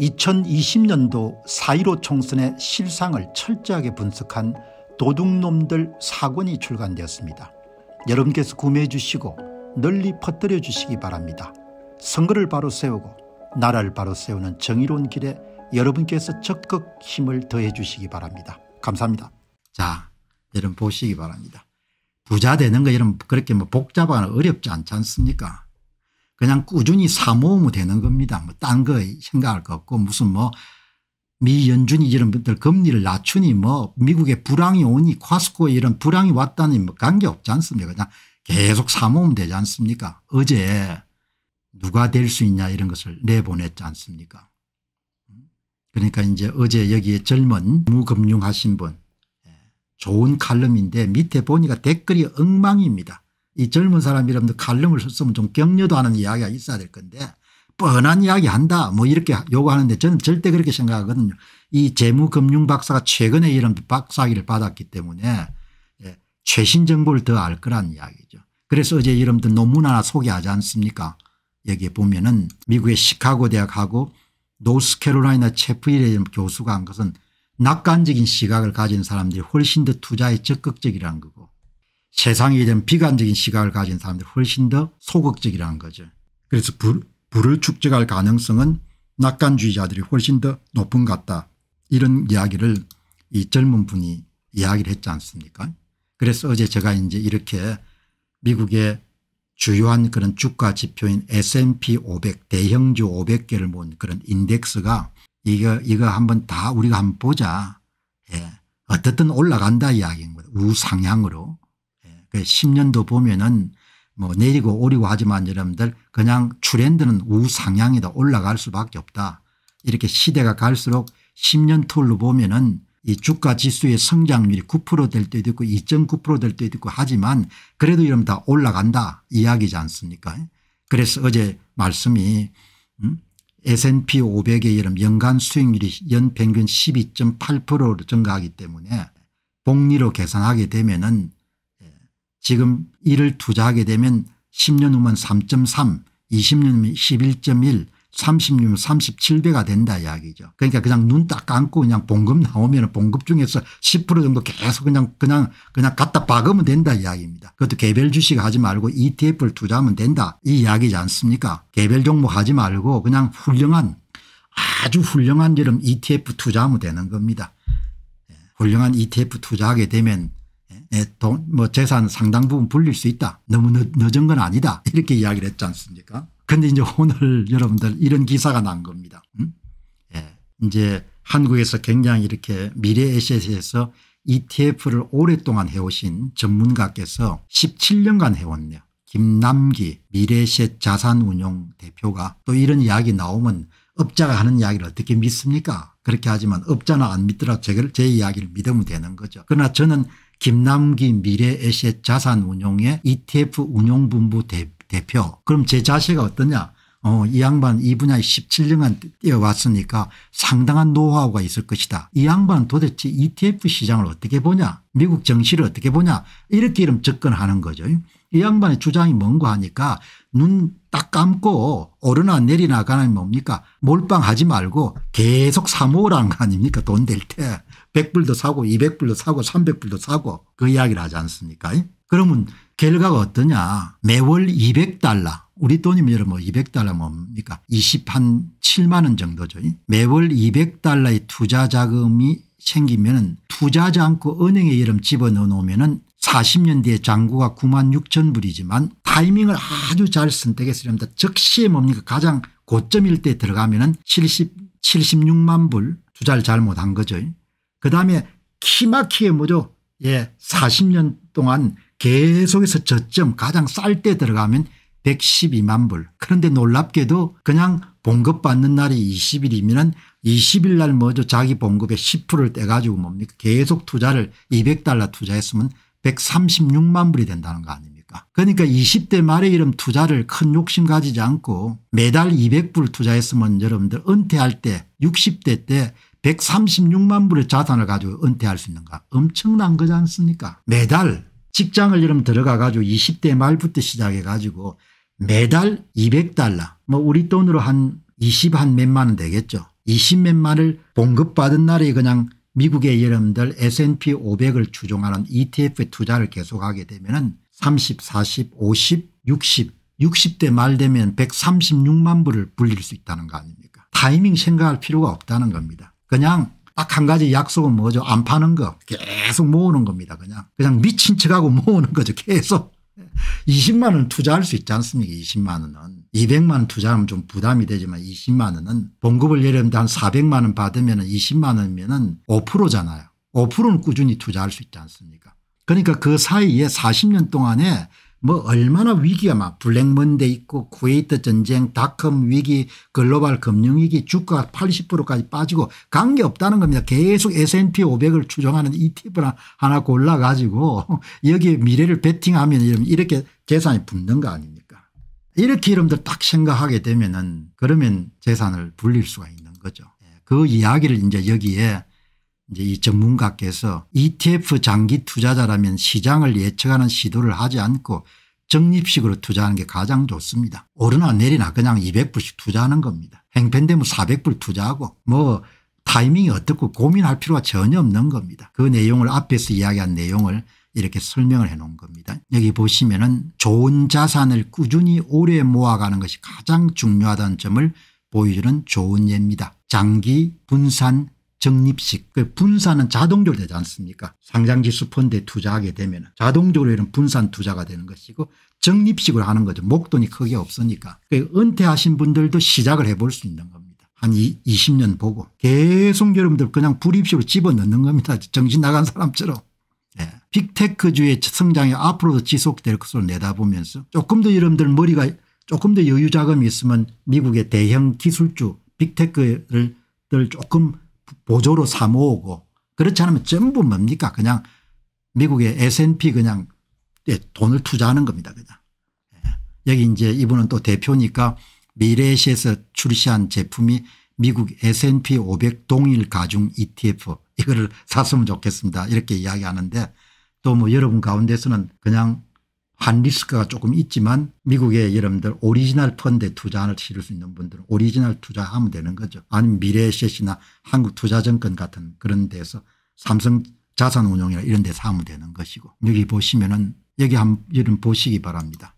2020년도 4.15 총선의 실상을 철저하게 분석한 도둑놈들 4권이 출간되었습니다. 여러분께서 구매해 주시고 널리 퍼뜨려 주시기 바랍니다. 선거를 바로 세우고 나라를 바로 세우는 정의로운 길에 여러분께서 적극 힘을 더해 주시기 바랍니다. 감사합니다. 자, 여러분 보시기 바랍니다. 부자 되는 거 이런 그렇게 뭐 복잡하거나 어렵지 않지 않습니까? 그냥 꾸준히 사모으면 되는 겁니다. 뭐 딴 거 생각할 거 없고 무슨 뭐 미연준이 이런 분들 금리를 낮추니 뭐 미국에 불황이 오니 과스코에 이런 불황이 왔다니 뭐 관계없지 않습니까? 그냥 계속 사모으면 되지 않습니까? 어제 누가 될 수 있냐 이런 것을 내보냈지 않습니까? 그러니까 이제 어제 여기에 젊은 무금융하신 분 좋은 칼럼인데 밑에 보니까 댓글이 엉망입니다. 이 젊은 사람 여러분들 칼럼을 썼으면 좀 격려도 하는 이야기가 있어야 될 건데 뻔한 이야기 한다 뭐 이렇게 요구하는데 저는 절대 그렇게 생각하거든요. 이 재무금융 박사가 최근에 이런 박사학위를 받았기 때문에 최신 정보를 더 알 거란 이야기죠. 그래서 어제 여러분들 논문 하나 소개하지 않습니까? 여기에 보면은 미국의 시카고 대학하고 노스캐롤라이나 체프힐의 교수가 한 것은 낙관적인 시각을 가진 사람들이 훨씬 더 투자에 적극적이라는 거고 세상에 대한 비관적인 시각을 가진 사람들이 훨씬 더 소극적이라는 거죠. 그래서 부를 축적할 가능성은 낙관주의자들이 훨씬 더 높은 것 같다. 이런 이야기를 이 젊은 분이 이야기를 했지 않습니까? 그래서 어제 제가 이제 이렇게 미국의 주요한 그런 주가 지표인 S&P 500 대형주 500개를 모은 그런 인덱스가 이거 한번 다 우리가 한번 보자. 예. 어떻든 올라간다 이야기인 거예요. 우상향으로. 10년도 보면은 뭐 내리고 오리고 하지만 여러분들 그냥 트렌드는 우상향이다. 올라갈 수밖에 없다. 이렇게 시대가 갈수록 10년 툴로 보면은 이 주가 지수의 성장률이 9% 될 때도 있고 2.9% 될 때도 있고 하지만 그래도 이러면 다 올라간다 이야기지 않습니까? 그래서 어제 말씀이 S&P 500의 이런 연간 수익률이 연평균 12.8%로 증가하기 때문에 복리로 계산하게 되면은 지금 이를 투자하게 되면 10년 후면 3.3, 20년 후면 11.1, 30년 37배가 된다 이야기죠. 그러니까 그냥 눈 딱 감고 그냥 봉급 나오면 봉급 중에서 10% 정도 계속 그냥 갖다 박으면 된다 이야기입니다. 그것도 개별 주식 하지 말고 ETF를 투자하면 된다 이 이야기지 않습니까? 개별 종목 하지 말고 그냥 훌륭한 아주 훌륭한 이런 ETF 투자하면 되는 겁니다. 훌륭한 ETF 투자하게 되면 돈, 뭐 재산 상당 부분 불릴 수 있다. 너무 늦은 건 아니다. 이렇게 이야기를 했지 않습니까? 근데 이제 오늘 여러분들 이런 기사가 난 겁니다. 예. 이제 한국에서 굉장히 이렇게 미래에셋에서 ETF를 오랫동안 해오신 전문가께서 17년간 해왔네요. 김남기 미래에셋 자산운용 대표가 또 이런 이야기 나오면 업자가 하는 이야기를 어떻게 믿습니까? 그렇게 하지만 업자는 안 믿더라도 제 이야기를 믿으면 되는 거죠. 그러나 저는 김남기 미래에셋 자산운용의 ETF 운용본부 대표. 그럼 제 자세가 어떠냐? 이 양반 이 분야에 17년간 뛰어왔으니까 상당한 노하우가 있을 것이다. 이 양반은 도대체 ETF 시장을 어떻게 보냐? 미국 정시를 어떻게 보냐? 이렇게 이름 접근하는 거죠. 이 양반의 주장이 뭔가 하니까 눈 딱 감고 오르나 내리나 가는 뭡니까? 몰빵하지 말고 계속 사모으라는 거 아닙니까? 돈 될 때 100불도 사고 200불도 사고 300불도 사고 그 이야기를 하지 않습니까? 그러면 결과가 어떠냐? 매월 200달러. 우리 돈이면 여러분 뭐 200달러 뭡니까? 27만 원 정도죠. 매월 200달러의 투자 자금이 생기면 투자하지 않고 은행에 이름 집어넣어 놓으면 40년 뒤에 잔고가 96,000불이지만 타이밍을 아주 잘 선택해서 즉시에 뭡니까? 가장 고점일 때 들어가면 76만 불 투자를 잘못한 거죠. 그다음에 키마키에 뭐죠? 예, 40년 동안 계속해서 저점 가장 쌀 때 들어가면 112만 불. 그런데 놀랍게도 그냥 봉급 받는 날이 20일이면 20일 날 뭐죠? 자기 봉급의 10%를 떼가지고 뭡니까? 계속 투자를 200달러 투자했으면 136만 불이 된다는 거 아닙니까? 그러니까 20대 말에 이런 투자를 큰 욕심 가지지 않고 매달 200불 투자했으면 여러분들 은퇴할 때 60대 때 136만 불의 자산을 가지고 은퇴할 수 있는가? 엄청난 거지 않습니까? 매달 직장을 여러분 들어가 가지고 20대 말부터 시작해 가지고 매달 200달러 뭐 우리 돈으로 한 20 한 몇만 원 되겠죠. 20몇만을 봉급받은 날에 그냥 미국의 여러분들 S&P 500을 추종하는 ETF 투자를 계속하게 되면은 30, 40, 50, 60, 60대 말 되면 136만 불을 불릴 수 있다는 거 아닙니까? 타이밍 생각할 필요가 없다는 겁니다. 그냥 딱 한 가지 약속은 뭐죠? 안 파는 거. 계속 모으는 겁니다. 그냥 미친 척하고 모으는 거죠. 계속. 20만 원 투자할 수 있지 않습니까? 20만 원은. 200만 원 투자하면 좀 부담이 되지만 20만 원은 봉급을 예를 들면 한 400만 원 받으면 20만 원이면 5%잖아요. 5%는 꾸준히 투자할 수 있지 않습니까? 그러니까 그 사이에 40년 동안에 뭐 얼마나 위기가 막 블랙먼데이 있고 쿠웨이트 전쟁, 닷컴 위기, 글로벌 금융위기, 주가가 80%까지 빠지고 관계없다는 겁니다. 계속 S&P 500을 추종하는 ETF를 하나 골라가지고 여기에 미래를 베팅하면 이렇게 재산이 붙는 거 아닙니까? 이렇게 여러분들 딱 생각하게 되면은 그러면 재산을 불릴 수가 있는 거죠. 그 이야기를 이제 여기에 이제 이 전문가께서 ETF 장기 투자자라면 시장을 예측하는 시도를 하지 않고 적립식으로 투자하는 게 가장 좋습니다. 오르나 내리나 그냥 200불씩 투자하는 겁니다. 행편되면 400불 투자하고 뭐 타이밍이 어떻고 고민할 필요가 전혀 없는 겁니다. 그 내용을 앞에서 이야기한 내용을 이렇게 설명을 해 놓은 겁니다. 여기 보시면은 좋은 자산을 꾸준히 오래 모아가는 것이 가장 중요하다는 점을 보여주는 좋은 예입니다. 장기 분산 적립식. 그 분산은 자동적으로 되지 않습니까? 상장지수 펀드에 투자하게 되면 자동적으로 이런 분산 투자가 되는 것이고 적립식으로 하는 거죠. 목돈이 크게 없으니까. 그러니까 은퇴하신 분들도 시작을 해볼 수 있는 겁니다. 한 20년 보고 계속 여러분들 그냥 불입식으로 집어넣는 겁니다. 정신 나간 사람처럼. 네. 빅테크주의 성장이 앞으로도 지속될 것으로 내다보면서 조금 더 여러분들 머리가 조금 더 여유 자금이 있으면 미국의 대형 기술주 빅테크를 조금 보조로 사 모으고 그렇지 않으면 전부 뭡니까? 그냥 미국의 S&P 그냥 돈을 투자하는 겁니다. 그냥. 여기 이제 이분은 또 대표니까 미래에셋에서 출시한 제품이 미국 S&P 500 동일 가중 ETF 이거를 샀으면 좋겠습니다. 이렇게 이야기하는데 또 뭐 여러분 가운데서는 그냥 한 리스크가 조금 있지만 미국의 여러분들 오리지널 펀드에 투자를 실을 수 있는 분들은 오리지널 투자하면 되는 거죠. 아니면 미래에셋이나 한국투자증권 같은 그런 데서 삼성자산운용이나 이런 데서 하면 되는 것이고 여기 보시면은 여기 한번 보시기 바랍니다.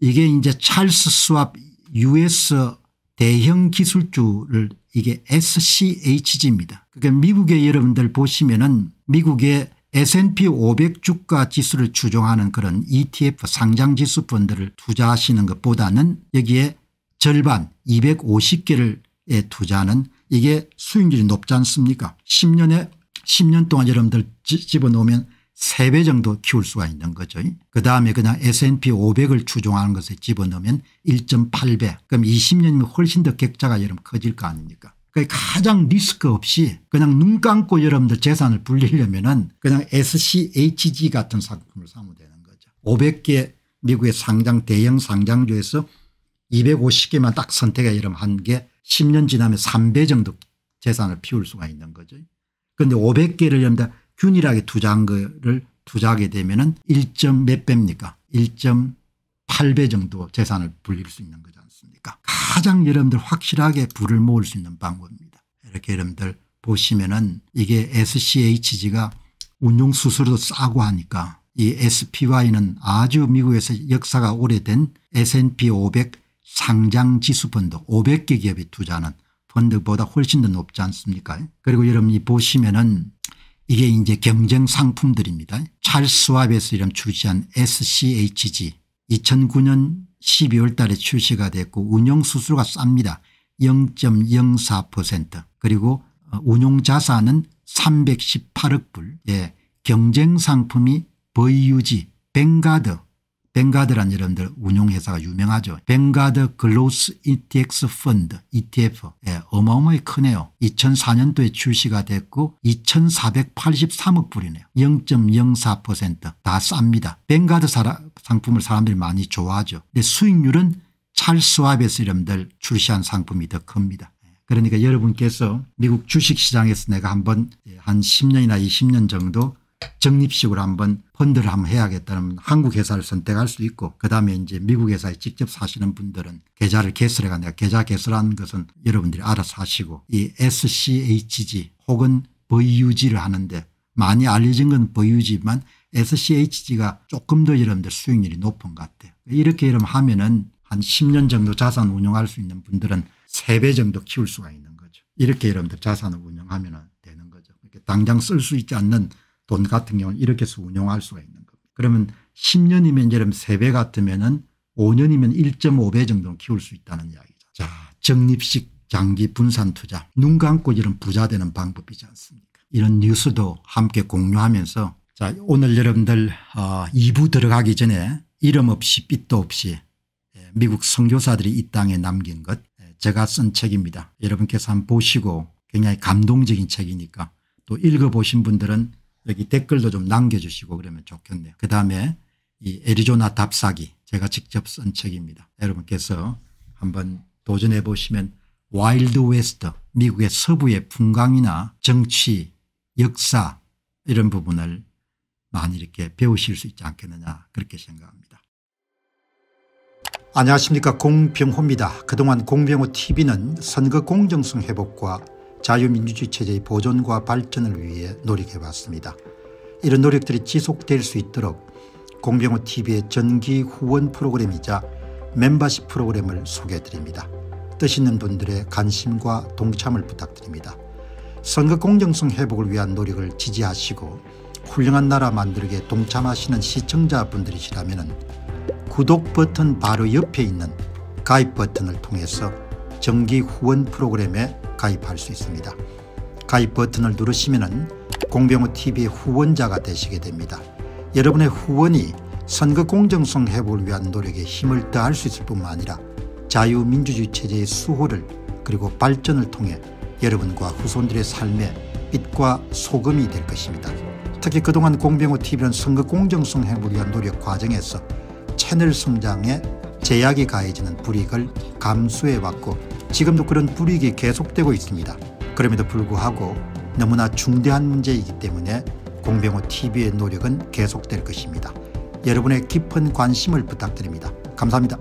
이게 이제 찰스 슈왑 US 대형 기술주를 이게 SCHG입니다. 그러니까 미국의 여러분들 보시면은 미국의 S&P 500 주가 지수를 추종하는 그런 ETF 상장지수 펀드를 투자하시는 것보다는 여기에 절반 250개를 투자하는 이게 수익률이 높지 않습니까? 10년 동안 여러분들 집어넣으면 3배 정도 키울 수가 있는 거죠. 그다음에 그냥 S&P 500을 추종하는 것에 집어넣으면 1.8배. 그럼 20년이면 훨씬 더 객차가 여러분 커질 거 아닙니까? 그러니까 가장 리스크 없이 그냥 눈 감고 여러분들 재산을 불리려면은 그냥 SCHG 같은 상품을 사면 되는 거죠. 500개 미국의 상장 대형 상장주에서 250개만 딱 선택해 여러분 한 게 10년 지나면 3배 정도 재산을 피울 수가 있는 거죠. 그런데 500개를 여러분들 균일하게 투자한 거를 투자하게 되면은 1.몇 배입니까? 1.8배 정도 재산을 불릴 수 있는 거죠. 가장 여러분들 확실하게 불을 모을 수 있는 방법입니다. 이렇게 여러분들 보시면은 이게 SCHG가 운용 수수료도 싸고 하니까 이 SPY는 아주 미국에서 역사가 오래된 S&P 500 상장 지수 펀드 500개 기업이 투자하는 펀드보다 훨씬 더 높지 않습니까? 그리고 여러분이 보시면은 이게 이제 경쟁 상품들입니다. 찰스 슈왑에서 이런 출시한 SCHG 2009년 12월 달에 출시가 됐고 운용 수수료가 쌉니다. 0.04% 그리고 운용 자산은 318억 불. 예, 경쟁 상품이 VUG, 뱅가드란 여러분들 운용회사가 유명하죠. 뱅가드 글로스 ETX 펀드 ETF 예, 어마어마히 크네요. 2004년도에 출시가 됐고 2483억 불이네요. 0.04% 다 쌉니다. 뱅가드 상품을 사람들이 많이 좋아하죠. 근데 수익률은 찰스 슈왑에서 여러분들 출시한 상품이 더 큽니다. 그러니까 여러분께서 미국 주식시장에서 내가 한번 한 10년이나 20년 정도 적립식으로 한번 펀드를 한번 해야겠다는 한국 회사를 선택할 수도 있고, 그다음에 이제 미국 회사에 직접 사시는 분들은 계좌를 개설해가 내가 계좌 개설하는 것은 여러분들이 알아서 하시고, 이 SCHG 혹은 VUG를 하는데 많이 알려진 건 VUG만 SCHG가 조금 더 여러분들 수익률이 높은 것 같아요. 이렇게 이러면 하면은 한 10년 정도 자산 운용할 수 있는 분들은 3배 정도 키울 수가 있는 거죠. 이렇게 여러분들 자산을 운용하면 되는 거죠. 이렇게 당장 쓸 수 있지 않는 돈 같은 경우는 이렇게 해서 운용할 수가 있는 겁니다. 그러면 10년이면 여러분 3배 같으면은 5년이면 1.5배 정도는 키울 수 있다는 이야기죠. 자, 적립식 장기 분산 투자. 눈 감고 이런 부자 되는 방법이지 않습니까? 이런 뉴스도 함께 공유하면서, 자, 오늘 여러분들 2부 들어가기 전에 이름 없이 빛도 없이 미국 선교사들이 이 땅에 남긴 것, 제가 쓴 책입니다. 여러분께서 한번 보시고 굉장히 감동적인 책이니까 또 읽어보신 분들은 여기 댓글도 좀 남겨주시고 그러면 좋겠네요. 그다음에 이 애리조나 답사기, 제가 직접 쓴 책입니다. 여러분께서 한번 도전해 보시면 와일드 웨스트, 미국의 서부의 풍광이나 정치, 역사 이런 부분을 많이 이렇게 배우실 수 있지 않겠느냐 그렇게 생각합니다. 안녕하십니까, 공병호입니다. 그동안 공병호TV는 선거 공정성 회복과 자유민주주의 체제의 보존과 발전을 위해 노력해왔습니다. 이런 노력들이 지속될 수 있도록 공병호TV의 정기 후원 프로그램이자 멤버십 프로그램을 소개해드립니다. 뜻 있는 분들의 관심과 동참을 부탁드립니다. 선거 공정성 회복을 위한 노력을 지지하시고 훌륭한 나라 만들기에 동참하시는 시청자분들이시라면 구독 버튼 바로 옆에 있는 가입 버튼을 통해서 정기 후원 프로그램에 가입할 수 있습니다. 가입 버튼을 누르시면 공병호TV의 후원자가 되시게 됩니다. 여러분의 후원이 선거 공정성 회복을 위한 노력에 힘을 더할 수 있을 뿐만 아니라 자유민주주의 체제의 수호를 그리고 발전을 통해 여러분과 후손들의 삶에 빛과 소금이 될 것입니다. 특히 그동안 공병호TV는 선거 공정성 회복을 위한 노력 과정에서 채널 성장에 제약이 가해지는 불이익을 감수해왔고 지금도 그런 불이익이 계속되고 있습니다. 그럼에도 불구하고 너무나 중대한 문제이기 때문에 공병호TV의 노력은 계속될 것입니다. 여러분의 깊은 관심을 부탁드립니다. 감사합니다.